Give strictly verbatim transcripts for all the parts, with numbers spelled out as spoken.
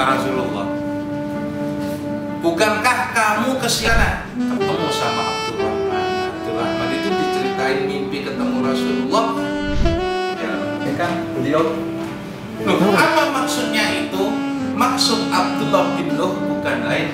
kata Rasulullah, bukankah kamu ke sana ketemu sama Abdurrahman? Abdurrahman itu diceritain mimpi ketemu Rasulullah. Ya kan beliau. Loh, apa maksudnya itu? Maksud Abdullah bin Luh bukan lain.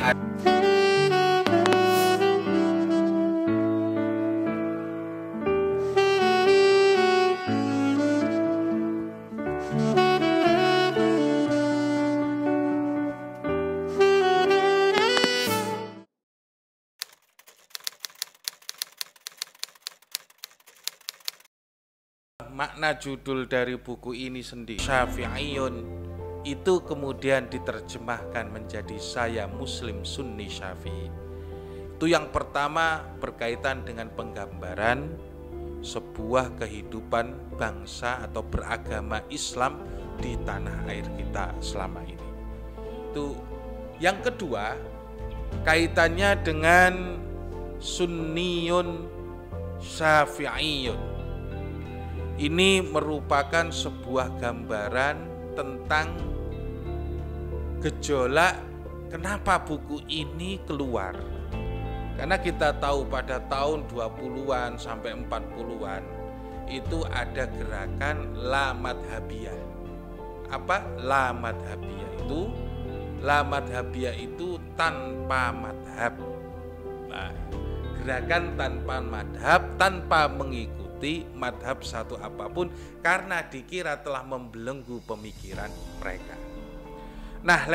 Makna judul dari buku ini sendiri, Syafi'iyun, itu kemudian diterjemahkan menjadi saya muslim sunni syafi'i. Itu yang pertama berkaitan dengan penggambaran sebuah kehidupan bangsa atau beragama Islam di tanah air kita selama ini. Itu yang kedua kaitannya dengan sunniyun syafi'iyun. Ini merupakan sebuah gambaran tentang gejolak kenapa buku ini keluar. Karena kita tahu pada tahun dua puluhan sampai empat puluhan itu ada gerakan la madhabiyah. Apa? La madhabiyah itu la madhabiyah itu tanpa madhab. Nah, gerakan tanpa madhab, tanpa mengikuti madhab satu apapun karena dikira telah membelenggu pemikiran mereka. Nah,